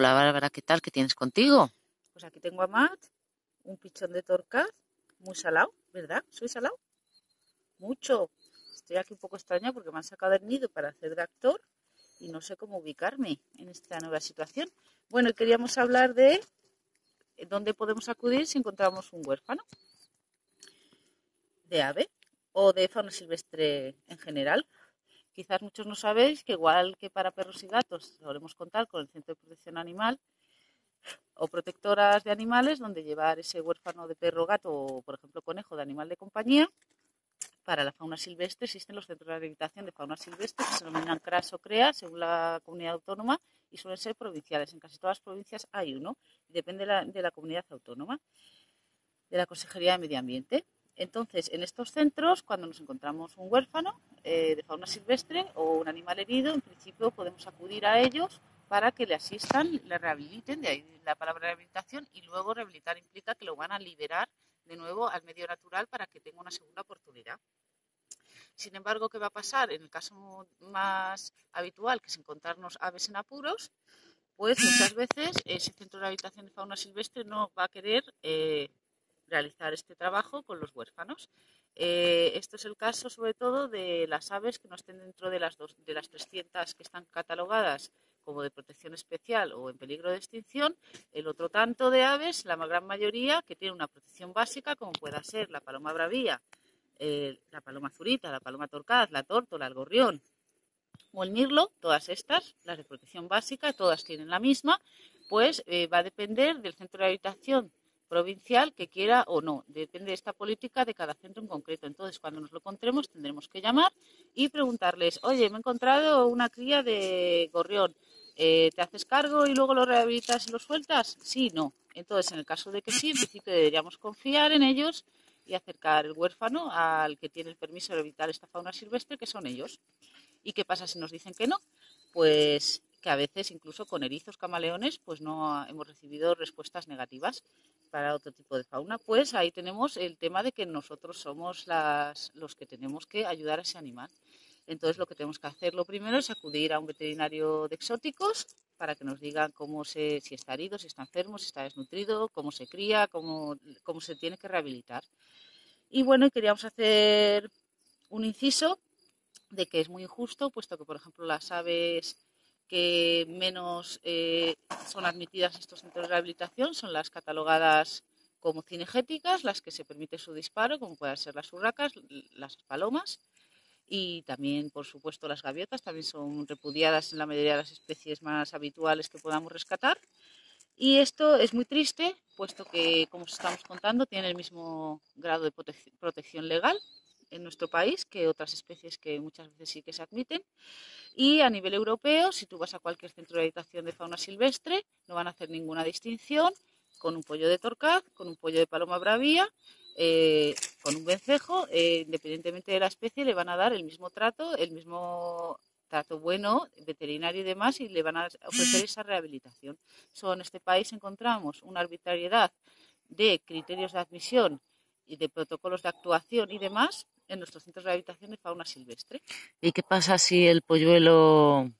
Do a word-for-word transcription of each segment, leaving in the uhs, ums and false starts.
Hola Bárbara, ¿qué tal? ¿Qué tienes contigo? Pues aquí tengo a Matt, un pichón de torcaz, muy salado, ¿verdad? ¿Soy salado? Mucho. Estoy aquí un poco extraña porque me han sacado del nido para hacer de actor y no sé cómo ubicarme en esta nueva situación. Bueno, queríamos hablar de dónde podemos acudir si encontramos un huérfano de ave o de fauna silvestre en general. Quizás muchos no sabéis que igual que para perros y gatos solemos contar con el Centro de Protección Animal o protectoras de animales, donde llevar ese huérfano de perro, gato o, por ejemplo, conejo de animal de compañía. Para la fauna silvestre existen los centros de rehabilitación de fauna silvestre que se denominan CRAS o CREA según la comunidad autónoma y suelen ser provinciales. En casi todas las provincias hay uno, depende de la, de la comunidad autónoma, de la Consejería de Medio Ambiente. Entonces, en estos centros, cuando nos encontramos un huérfano eh, de fauna silvestre o un animal herido, en principio podemos acudir a ellos para que le asistan, le rehabiliten, de ahí la palabra rehabilitación, y luego rehabilitar implica que lo van a liberar de nuevo al medio natural para que tenga una segunda oportunidad. Sin embargo, ¿qué va a pasar? En el caso más habitual, que es encontrarnos aves en apuros, pues muchas veces ese centro de rehabilitación de fauna silvestre no va a querer eh, realizar este trabajo con los huérfanos. Eh, esto es el caso sobre todo de las aves que no estén dentro de las, dos, de las trescientas que están catalogadas como de protección especial o en peligro de extinción. El otro tanto de aves, la gran mayoría, que tienen una protección básica, como pueda ser la paloma bravía, eh, la paloma zurita, la paloma torcaz, la tórtola, el gorrión o el mirlo, todas estas, las de protección básica, todas tienen la misma, pues eh, va a depender del centro de rehabilitación provincial que quiera o no, depende de esta política de cada centro en concreto. Entonces, cuando nos lo encontremos tendremos que llamar y preguntarles: oye, me he encontrado una cría de gorrión, eh, ¿te haces cargo y luego lo rehabilitas y lo sueltas? Sí, no. Entonces, en el caso de que sí, en principio deberíamos confiar en ellos y acercar el huérfano al que tiene el permiso de rehabilitar esta fauna silvestre, que son ellos. ¿Y qué pasa si nos dicen que no? Pues que a veces incluso con erizos, camaleones, pues no hemos recibido respuestas negativas para otro tipo de fauna. Pues ahí tenemos el tema de que nosotros somos las, los que tenemos que ayudar a ese animal. Entonces, lo que tenemos que hacer lo primero es acudir a un veterinario de exóticos para que nos digan cómo se, si está herido, si está enfermo, si está desnutrido, cómo se cría, cómo, cómo se tiene que rehabilitar. Y bueno, queríamos hacer un inciso de que es muy injusto, puesto que, por ejemplo, las aves que menos eh, son admitidas a estos centros de rehabilitación son las catalogadas como cinegéticas, las que se permite su disparo, como pueden ser las urracas, las palomas, y también, por supuesto, las gaviotas, también son repudiadas en la mayoría de las especies más habituales que podamos rescatar. Y esto es muy triste, puesto que, como os estamos contando, tiene el mismo grado de prote protección legal en nuestro país que otras especies que muchas veces sí que se admiten. Y a nivel europeo, si tú vas a cualquier centro de rehabilitación de fauna silvestre, no van a hacer ninguna distinción con un pollo de torcaz, con un pollo de paloma bravía, eh, con un vencejo, eh, independientemente de la especie, le van a dar el mismo trato, el mismo trato bueno, veterinario y demás, y le van a ofrecer esa rehabilitación. So, en este país encontramos una arbitrariedad de criterios de admisión y de protocolos de actuación y demás en nuestros centros de rehabilitación de fauna silvestre. ¿Y qué pasa si el polluelo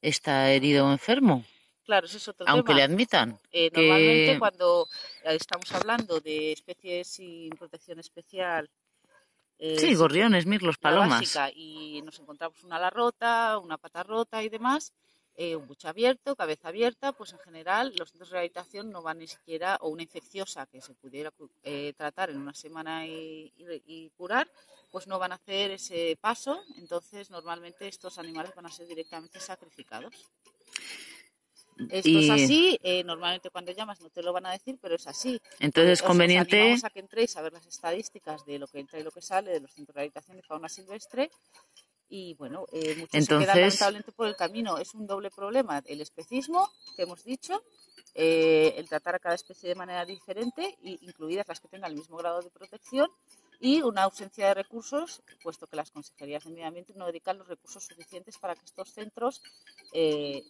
está herido o enfermo? Claro, ese es otro Aunque tema. Aunque le admitan. Eh, que... Normalmente cuando estamos hablando de especies sin protección especial... Eh, sí, gorriones, mirlos, palomas. Básica, y nos encontramos una ala rota, una pata rota y demás, eh, un buche abierto, cabeza abierta, pues en general los centros de rehabilitación no van ni siquiera, o una infecciosa que se pudiera eh, tratar en una semana y, y, y curar, pues no van a hacer ese paso. Entonces, normalmente estos animales van a ser directamente sacrificados. Esto y... es así, eh, normalmente cuando llamas no te lo van a decir, pero es así. Entonces es conveniente... Os animamos a que entréis a ver las estadísticas de lo que entra y lo que sale de los centros de rehabilitación de fauna silvestre y bueno, eh, muchos Entonces... se quedan lamentablemente por el camino. Es un doble problema, el especismo que hemos dicho, eh, el tratar a cada especie de manera diferente, incluidas las que tengan el mismo grado de protección, y una ausencia de recursos, puesto que las consejerías de medio ambiente no dedican los recursos suficientes para que estos centros eh,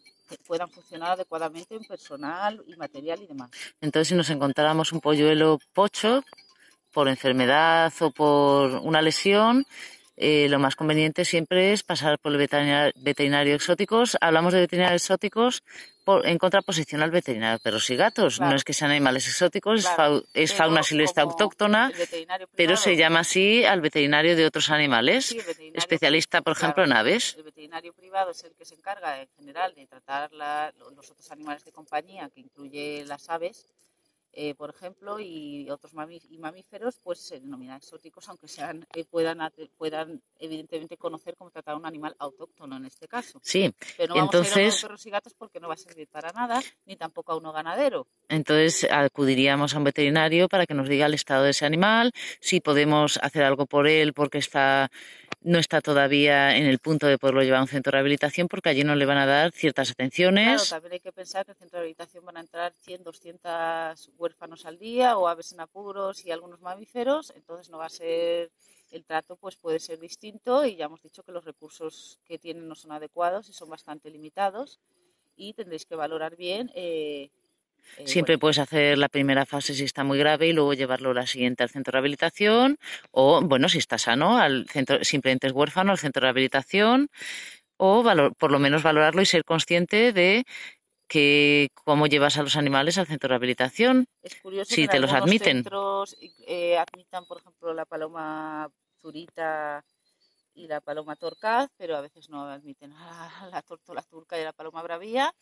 puedan funcionar adecuadamente en personal y material y demás. Entonces, si nos encontráramos un polluelo pocho por enfermedad o por una lesión, eh, lo más conveniente siempre es pasar por el veterinario, veterinario exóticos. Hablamos de veterinarios exóticos por, en contraposición al veterinario de perros y gatos. Claro. No es que sean animales exóticos, claro. es fauna silvestre autóctona, pero se llama así al veterinario de otros animales, sí, especialista, por ejemplo, claro, en aves. El veterinario privado es el que se encarga en general de tratar la, los otros animales de compañía, que incluye las aves, Eh, por ejemplo, y otros mamí y mamíferos, pues se denominan exóticos, aunque sean eh, puedan, puedan evidentemente conocer cómo tratar a un animal autóctono en este caso. Sí, pero no entonces, vamos a ir a unos perros y gatos porque no va a servir para nada, ni tampoco a uno ganadero. Entonces acudiríamos a un veterinario para que nos diga el estado de ese animal, si podemos hacer algo por él porque está... no está todavía en el punto de poderlo llevar a un centro de rehabilitación porque allí no le van a dar ciertas atenciones. Claro, también hay que pensar que en el centro de rehabilitación van a entrar cien, doscientos huérfanos al día o aves en apuros y algunos mamíferos, entonces no va a ser... el trato pues puede ser distinto y ya hemos dicho que los recursos que tienen no son adecuados y son bastante limitados y tendréis que valorar bien... Eh, Eh, Siempre bueno. puedes hacer la primera fase si está muy grave y luego llevarlo la siguiente al centro de rehabilitación o, bueno, si está sano, al centro, simplemente es huérfano, al centro de rehabilitación o valor, por lo menos valorarlo y ser consciente de que cómo llevas a los animales al centro de rehabilitación, es curioso si que te los admiten. Centros, eh, admitan, por ejemplo, la paloma zurita y la paloma torcaz, pero a veces no admiten a la tórtola turca y a la paloma bravía.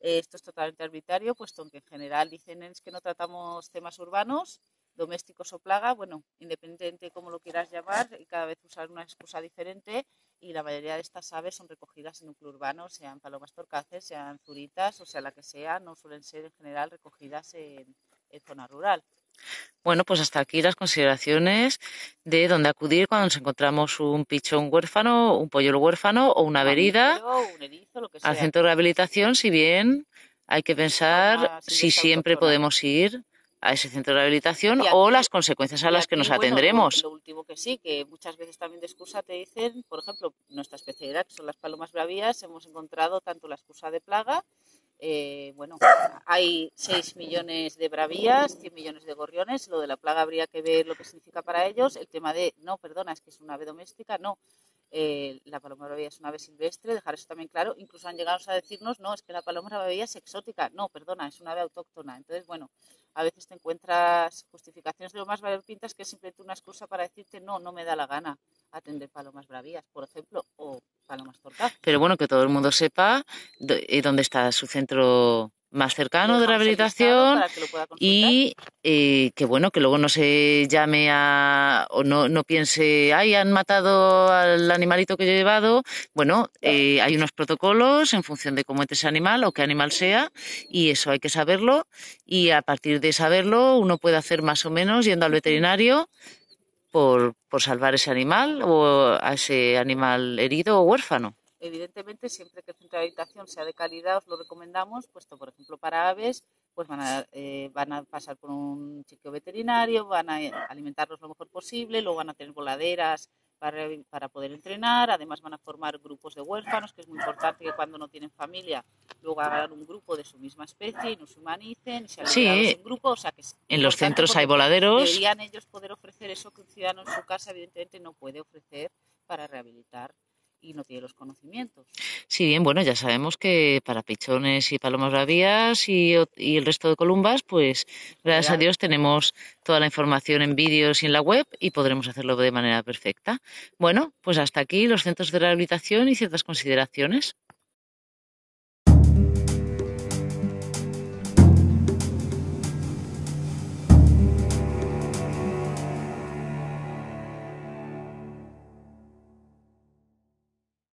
Esto es totalmente arbitrario, puesto que en general dicen es que no tratamos temas urbanos, domésticos o plaga, bueno, independiente de cómo lo quieras llamar, y cada vez usar una excusa diferente, y la mayoría de estas aves son recogidas en núcleo urbano, sean palomas torcaces, sean zuritas, o sea la que sea, no suelen ser en general recogidas en, en zona rural. Bueno, pues hasta aquí las consideraciones de dónde acudir cuando nos encontramos un pichón huérfano, un polluelo huérfano o una berida al centro de rehabilitación, si bien hay que pensar si siempre podemos ir a ese centro de rehabilitación aquí, o las consecuencias a las aquí, que nos atendremos. Bueno, lo último que sí, que muchas veces también de excusa te dicen, por ejemplo, nuestra especialidad, que son las palomas bravías, hemos encontrado tanto la excusa de plaga, Eh, bueno, hay seis millones de bravías, cien millones de gorriones, lo de la plaga habría que ver lo que significa para ellos, el tema de, no, perdona, es que es una ave doméstica, no, eh, la paloma bravía es una ave silvestre, dejar eso también claro, incluso han llegado a decirnos, no, es que la paloma bravía es exótica, no, perdona, es una ave autóctona, entonces, bueno, a veces te encuentras justificaciones de lo más variopintas que es simplemente una excusa para decirte, no, no me da la gana atender palomas bravías, por ejemplo, o palomas torcaces. Pero bueno, que todo el mundo sepa dónde está su centro más cercano de rehabilitación y eh, que bueno, que luego no se llame a o no, no piense, ay, han matado al animalito que yo he llevado. Bueno, eh, hay unos protocolos en función de cómo entre ese animal o qué animal sea y eso hay que saberlo y a partir de saberlo uno puede hacer más o menos yendo al veterinario Por, por salvar ese animal o a ese animal herido o huérfano. Evidentemente, siempre que el centro de habitación sea de calidad, os lo recomendamos, puesto, por ejemplo, para aves, pues van a, eh, van a pasar por un chequeo veterinario, van a alimentarlos lo mejor posible, luego van a tener voladeras para, para poder entrenar, además van a formar grupos de huérfanos, que es muy importante que cuando no tienen familia, luego hagan un grupo de su misma especie y no se humanicen, y se sí, un grupo, o sea que en los centros hay voladeros. Deberían ellos poder ofrecer eso que un ciudadano en su casa evidentemente no puede ofrecer para rehabilitar y no tiene los conocimientos. Sí, bien, bueno, ya sabemos que para pichones y palomas bravías y, y el resto de columbas, pues gracias Real. a Dios tenemos toda la información en vídeos y en la web y podremos hacerlo de manera perfecta. Bueno, pues hasta aquí los centros de rehabilitación y ciertas consideraciones.